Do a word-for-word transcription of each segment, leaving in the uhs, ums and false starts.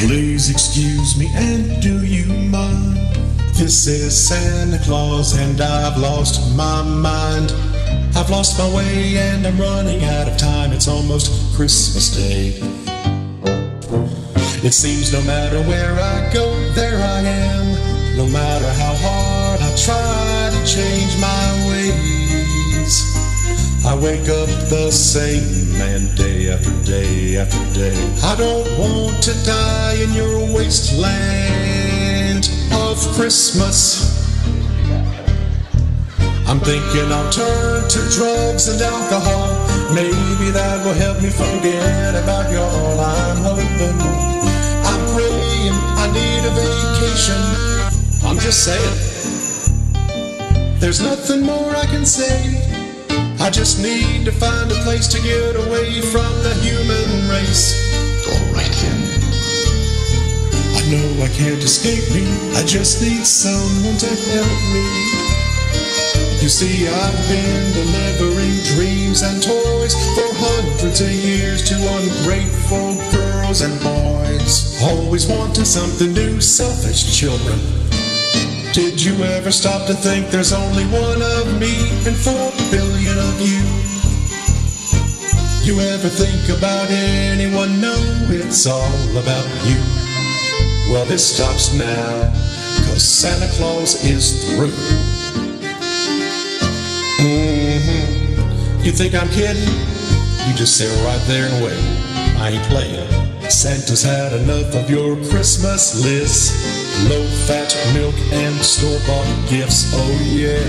Please excuse me, and do you mind? This is Santa Claus, and I've lost my mind. I've lost my way, and I'm running out of time. It's almost Christmas Day. It seems no matter where I go, there I am. No matter how hard I try to change my ways, I wake up the same man day after day after day. I don't want to die in your wasteland of Christmas. I'm thinking I'll turn to drugs and alcohol. Maybe that will help me forget about y'all. I'm hoping, I'm praying, I need a vacation. I'm just saying, there's nothing more I can say. I just need to find a place to get away from the human race. Go right in. I know I can't escape me. I just need someone to help me. You see, I've been delivering dreams and toys for hundreds of years to ungrateful girls and boys, always wanting something new, selfish children. Did you ever stop to think there's only one of me and four billion of you? You ever think about anyone? No, it's all about you. Well, this stops now, cause Santa Claus is through. Mm-hmm. You think I'm kidding? You just sit right there and wait. I ain't playing. Santa's had enough of your Christmas list. Low-fat milk and store-bought gifts, oh yeah.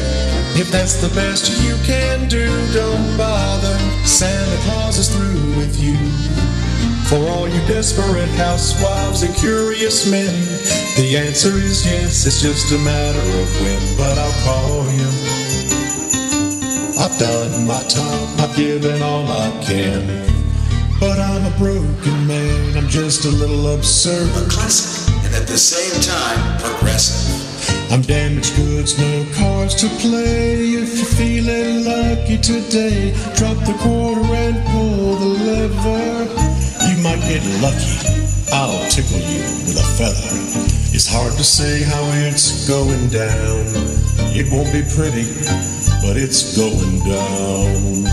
If that's the best you can do, don't bother. Santa Claus is through with you. For all you desperate housewives and curious men, the answer is yes, it's just a matter of when. But I'll call him. I've done my time, I've given all I can. But I'm a broken man, I'm just a little absurd. A classic. At the same time, progressive. I'm damaged goods, no cards to play. If you're feeling lucky today, drop the quarter and pull the lever. You might get lucky. I'll tickle you with a feather. It's hard to say how it's going down. It won't be pretty, but it's going down.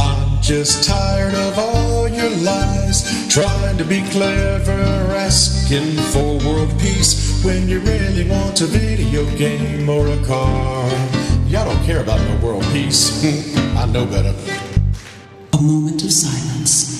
I'm just tired of all your lies, trying to be clever, asking for world peace when you really want a video game or a car. Y'all don't care about no world peace. I know better. A moment of silence.